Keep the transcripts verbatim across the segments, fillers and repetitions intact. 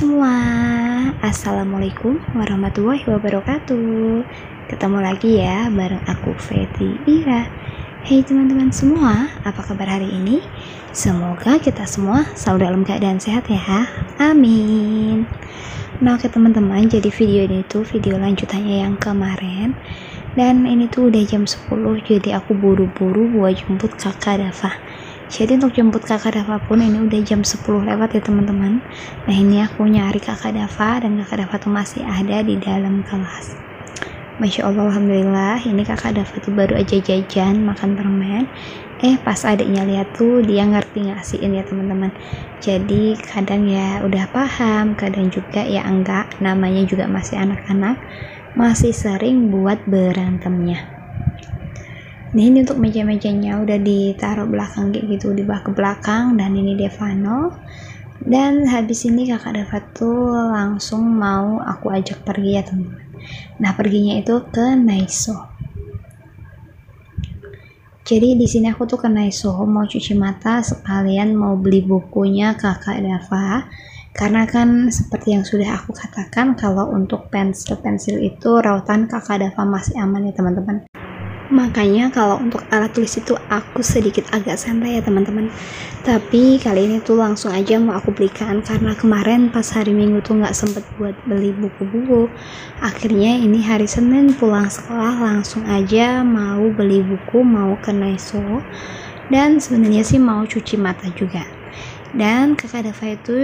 semua, assalamualaikum warahmatullahi wabarakatuh. Ketemu lagi ya bareng aku Feti Ira. Hey teman-teman semua, apa kabar hari ini? Semoga kita semua selalu dalam keadaan sehat ya, amin. Nah oke teman-teman, jadi video ini tuh video lanjutannya yang kemarin. Dan ini tuh udah jam sepuluh, jadi aku buru-buru buat jemput kakak Dava. Jadi untuk jemput kakak Dava pun ini udah jam sepuluh lewat ya teman-teman. Nah ini aku nyari kakak Dava, dan kakak Dava tuh masih ada di dalam kelas. Masya Allah, alhamdulillah, ini kakak Dava tuh baru aja jajan makan permen. Eh pas adiknya lihat tuh dia ngerti ngasihin ya teman-teman. Jadi kadang ya udah paham, kadang juga ya enggak, namanya juga masih anak-anak, masih sering buat berantemnya. Nah ini untuk meja-mejanya udah ditaruh belakang kayak gitu, dibawa ke belakang. Dan ini Devano, dan habis ini kakak Dava tuh langsung mau aku ajak pergi ya teman-teman. Nah perginya itu ke Naiso. Jadi di sini aku tuh ke Naiso mau cuci mata sekalian mau beli bukunya kakak Dava, karena kan seperti yang sudah aku katakan kalau untuk pensil-pensil itu rautan kakak Dava masih aman ya teman-teman. Makanya kalau untuk alat tulis itu aku sedikit agak santai ya teman-teman. Tapi kali ini tuh langsung aja mau aku belikan, karena kemarin pas hari Minggu tuh nggak sempet buat beli buku-buku. Akhirnya ini hari Senin pulang sekolah langsung aja mau beli buku, mau ke Naiso. Dan sebenarnya sih mau cuci mata juga. Dan kakak Dava itu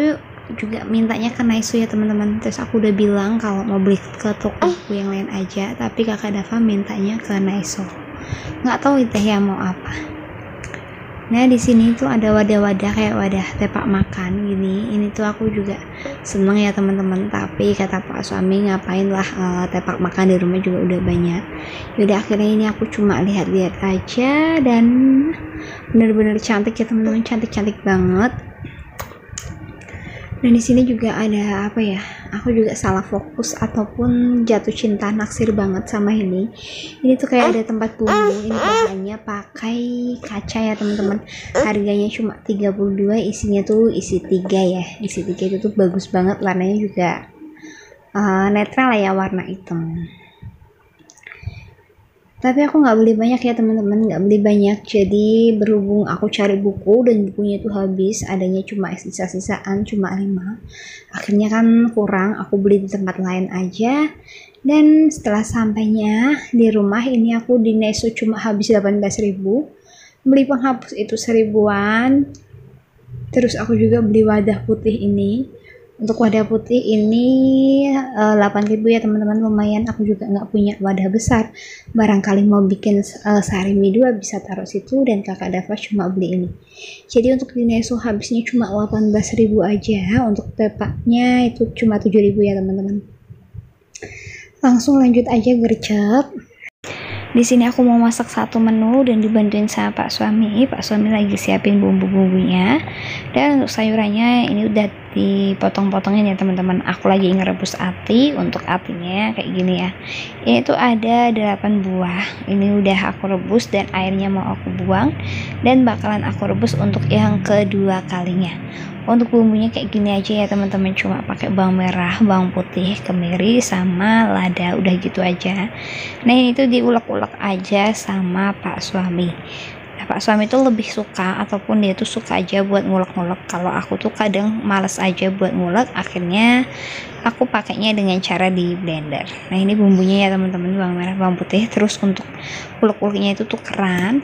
juga mintanya ke Naiso ya teman-teman. Terus aku udah bilang kalau mau beli ke toko buku yang lain aja, tapi kakak Dava mintanya ke Naiso. Nggak tahu teh ya mau apa. Nah di sini tuh ada wadah-wadah kayak wadah tempat makan gini. Ini tuh aku juga seneng ya teman-teman, tapi kata pak suami ngapain lah uh, tempat makan di rumah juga udah banyak. Yaudah akhirnya ini aku cuma lihat-lihat aja, dan bener-bener cantik ya teman-teman, cantik-cantik banget. Dan di sini juga ada apa ya? Aku juga salah fokus ataupun jatuh cinta naksir banget sama ini. Ini tuh kayak ada tempat bumbu. Ini bahannya pakai kaca ya teman-teman. Harganya cuma tiga puluh dua, isinya tuh isi tiga ya. Isi tiga itu tuh bagus banget, warnanya juga uh, netral ya, warna hitam. Tapi aku nggak beli banyak ya teman-teman, nggak beli banyak. Jadi berhubung aku cari buku dan bukunya itu habis, adanya cuma sisa-sisaan, cuma lima. Akhirnya kan kurang, aku beli di tempat lain aja. Dan setelah sampainya di rumah, ini aku di Naiso cuma habis delapan belas ribu. Beli penghapus itu seribuan. Terus aku juga beli wadah putih ini. Untuk wadah putih ini uh, delapan ribu ya teman-teman, lumayan. Aku juga nggak punya wadah besar, barangkali mau bikin uh, sehari mie dua bisa taruh situ. Dan kakak Dava cuma beli ini. Jadi untuk di Naiso habisnya cuma delapan belas ribu aja. Untuk pepaknya itu cuma tujuh ribu ya teman-teman. Langsung lanjut aja gercep. Di sini aku mau masak satu menu dan dibantuin sama Pak Suami. Pak Suami lagi siapin bumbu-bumbunya. Dan untuk sayurannya ini udah dipotong-potongin ya teman-teman. Aku lagi ngerebus ati. Untuk atinya kayak gini ya. Ini tuh ada delapan buah. Ini udah aku rebus dan airnya mau aku buang. Dan bakalan aku rebus untuk yang kedua kalinya. Untuk bumbunya kayak gini aja ya teman-teman, cuma pakai bawang merah, bawang putih, kemiri, sama lada, udah gitu aja. Nah ini tuh diulek-ulek aja sama Pak Suami. Nah, Pak Suami tuh lebih suka ataupun dia tuh suka aja buat ngulek-ngulek. Kalau aku tuh kadang males aja buat ngulek, akhirnya aku pakainya dengan cara di blender. Nah ini bumbunya ya teman-teman, bawang merah, bawang putih. Terus untuk ulek-uleknya itu tuh keren.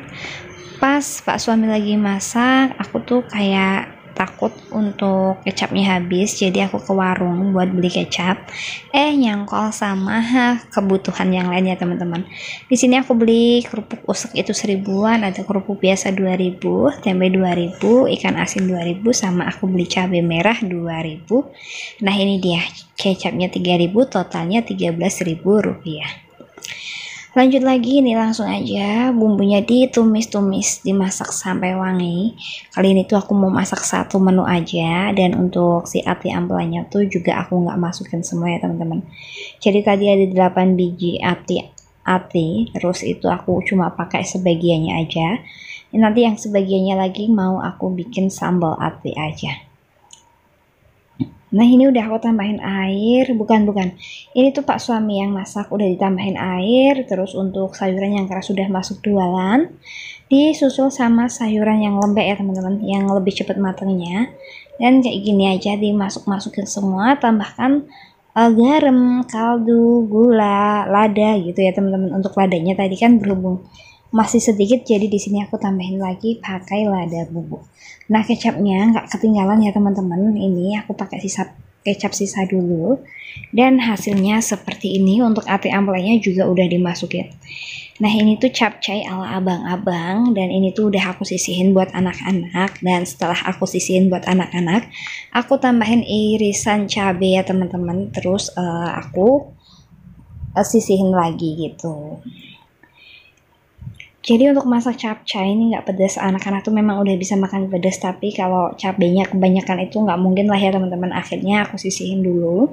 Pas Pak Suami lagi masak, aku tuh kayak takut untuk kecapnya habis, jadi aku ke warung buat beli kecap. Eh nyangkol sama kebutuhan yang lainnya teman-teman. Di sini aku beli kerupuk usek itu seribuan, ada kerupuk biasa dua ribu, tempe dua ribu, ikan asin dua ribu, sama aku beli cabai merah dua ribu. Nah ini dia kecapnya tiga ribu, totalnya tiga belas ribu rupiah. Lanjut lagi, ini langsung aja bumbunya ditumis-tumis, dimasak sampai wangi. Kali ini tuh aku mau masak satu menu aja, dan untuk si ati ampelannya tuh juga aku nggak masukin semua ya teman-teman. Jadi tadi ada delapan biji ati ati, terus itu aku cuma pakai sebagiannya aja. Nanti yang sebagiannya lagi mau aku bikin sambal ati aja. Nah, ini udah aku tambahin air, bukan bukan. Ini tuh Pak Suami yang masak, udah ditambahin air, terus untuk sayuran yang keras sudah masuk jualan. Disusul sama sayuran yang lembek ya teman-teman, yang lebih cepat matangnya. Dan kayak gini aja dimasuk-masukin semua, tambahkan uh, garam, kaldu, gula, lada gitu ya teman-teman. Untuk ladanya tadi kan berhubung masih sedikit, jadi di sini aku tambahin lagi pakai lada bubuk. Nah, kecapnya nggak ketinggalan ya teman-teman. Ini aku pakai sisa kecap sisa dulu, dan hasilnya seperti ini. Untuk ati amplenya juga udah dimasukin. Nah, ini tuh capcay ala abang-abang, dan ini tuh udah aku sisihin buat anak-anak. Dan setelah aku sisihin buat anak-anak, aku tambahin irisan cabai ya teman-teman. Terus uh, aku uh, sisihin lagi gitu. Jadi untuk masak capcay ini nggak pedas, anak-anak tuh memang udah bisa makan pedas, tapi kalau cabenya kebanyakan itu nggak mungkin lah ya teman-teman. Akhirnya aku sisihin dulu.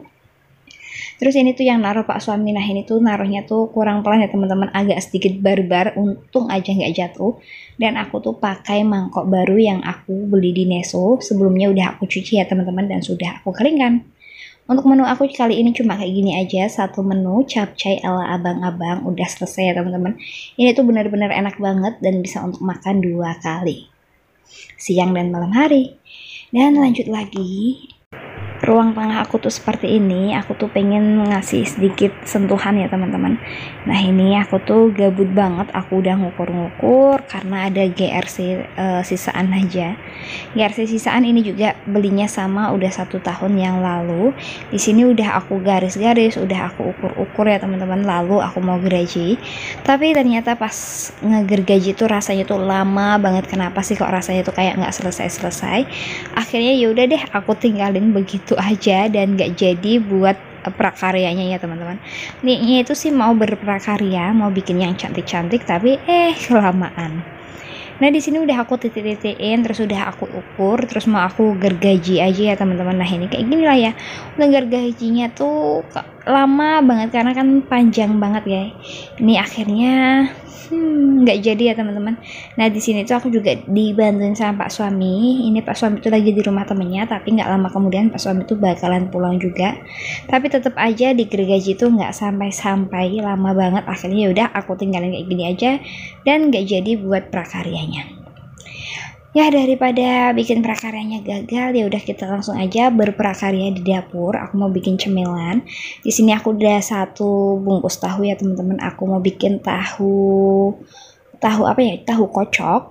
Terus ini tuh yang naruh Pak Suami. Nah, ini tuh naruhnya tuh kurang pelan ya teman-teman, agak sedikit barbar, untung aja nggak jatuh. Dan aku tuh pakai mangkok baru yang aku beli di Naiso, sebelumnya udah aku cuci ya teman-teman dan sudah aku keringkan. Untuk menu aku kali ini cuma kayak gini aja, satu menu capcay ala abang-abang, udah selesai ya teman-teman. Ini tuh benar-benar enak banget dan bisa untuk makan dua kali, siang dan malam hari. Dan lanjut lagi, ruang tengah aku tuh seperti ini. Aku tuh pengen ngasih sedikit sentuhan ya teman-teman. Nah, ini aku tuh gabut banget, aku udah ngukur-ngukur karena ada G R C uh, sisaan aja. G R C sisaan ini juga belinya sama, udah satu tahun yang lalu. Di sini udah aku garis-garis, udah aku ukur-ukur ya teman-teman. Lalu aku mau gergaji, tapi ternyata pas ngegergaji tuh rasanya tuh lama banget. Kenapa sih kok rasanya tuh kayak nggak selesai-selesai? Akhirnya yaudah deh, aku tinggalin begitu aja dan nggak jadi buat prakaryanya ya teman-teman. Niatnya itu sih mau berprakarya, mau bikin yang cantik-cantik, tapi eh kelamaan. Nah, di sini udah aku titik-titikin, terus udah aku ukur, terus mau aku gergaji aja ya teman-teman. Nah, ini kayak gini lah ya. Nah, gergajinya tuh lama banget karena kan panjang banget ya. Ini akhirnya nggak hmm, jadi ya teman-teman. Nah, di sini tuh aku juga dibantuin sama Pak Suami. Ini Pak Suami tuh lagi di rumah temennya, tapi nggak lama kemudian Pak Suami tuh bakalan pulang juga. Tapi tetap aja di gergaji tuh nggak sampai-sampai, lama banget. Akhirnya yaudah aku tinggalin kayak gini aja dan nggak jadi buat prakarya. Ya, daripada bikin prakaryanya gagal, ya udah kita langsung aja berprakarya di dapur. Aku mau bikin cemilan. Di sini aku udah satu bungkus tahu ya teman-teman. Aku mau bikin tahu tahu apa ya? Tahu kocok.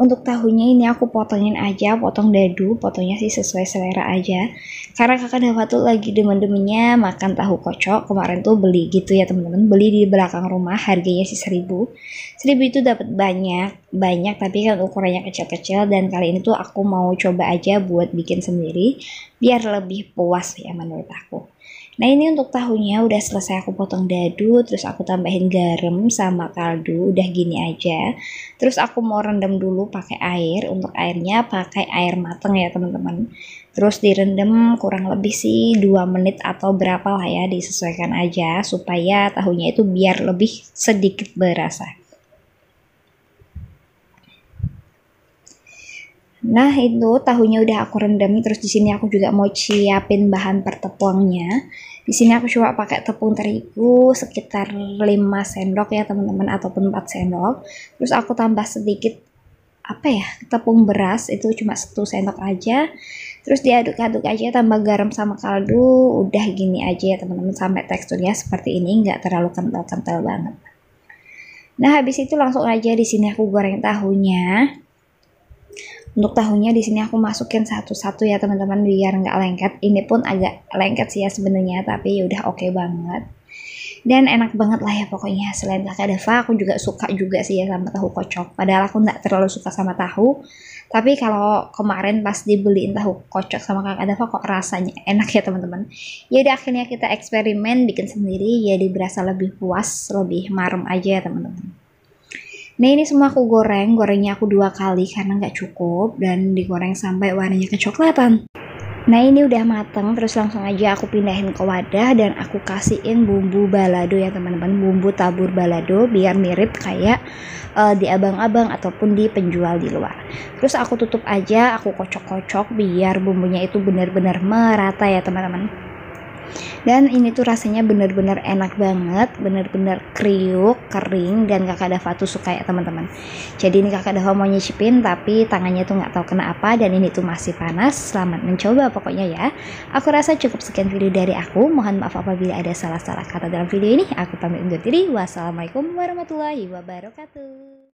Untuk tahunya ini aku potongin aja, potong dadu, potongnya sih sesuai selera aja. Karena kakak Dava tuh lagi demen-demennya makan tahu kocok. Kemarin tuh beli gitu ya teman-teman, beli di belakang rumah, harganya sih seribu. Seribu itu dapat banyak, banyak tapi kan ukurannya kecil-kecil. Dan kali ini tuh aku mau coba aja buat bikin sendiri, biar lebih puas ya menurut aku. Nah, ini untuk tahunya udah selesai aku potong dadu, terus aku tambahin garam sama kaldu, udah gini aja. Terus aku mau rendam dulu pakai air. Untuk airnya pakai air mateng ya teman-teman. Terus direndam kurang lebih sih dua menit atau berapa lah ya, disesuaikan aja supaya tahunya itu biar lebih sedikit berasa. Nah, itu tahunya udah aku rendam. Terus di sini aku juga mau siapin bahan pertepuangnya. Di sini aku coba pakai tepung terigu sekitar lima sendok ya teman-teman, ataupun empat sendok. Terus aku tambah sedikit apa ya, tepung beras itu cuma satu sendok aja. Terus diaduk-aduk aja, tambah garam sama kaldu, udah gini aja ya teman-teman, sampai teksturnya seperti ini, nggak terlalu kental-kental banget. Nah, habis itu langsung aja di sini aku goreng tahunya. Untuk tahunya di sini aku masukin satu-satu ya teman-teman biar nggak lengket. Ini pun agak lengket sih ya sebenarnya, tapi udah oke okay banget. Dan enak banget lah ya pokoknya. Selain kakak Dava, aku juga suka juga sih ya sama tahu kocok. Padahal aku nggak terlalu suka sama tahu, tapi kalau kemarin pas dibeliin tahu kocok sama kakak Dava kok rasanya enak ya teman-teman. Ya udah, akhirnya kita eksperimen bikin sendiri, jadi berasa lebih puas, lebih marem aja ya teman-teman. Nah, ini semua aku goreng, gorengnya aku dua kali karena nggak cukup, dan digoreng sampai warnanya kecoklatan. Nah ini udah mateng, terus langsung aja aku pindahin ke wadah dan aku kasihin bumbu balado ya teman-teman, bumbu tabur balado biar mirip kayak uh, di abang-abang ataupun di penjual di luar. Terus aku tutup aja, aku kocok-kocok biar bumbunya itu benar-benar merata ya teman-teman. Dan ini tuh rasanya bener-bener enak banget, bener-bener kriuk, kering, dan kakak Dava tuh suka ya teman-teman. Jadi ini kakak Dava mau nyicipin tapi tangannya tuh nggak tahu kenapa, dan ini tuh masih panas. Selamat mencoba pokoknya ya. Aku rasa cukup sekian video dari aku. Mohon maaf apabila ada salah-salah kata dalam video ini. Aku pamit undur diri. Wassalamualaikum warahmatullahi wabarakatuh.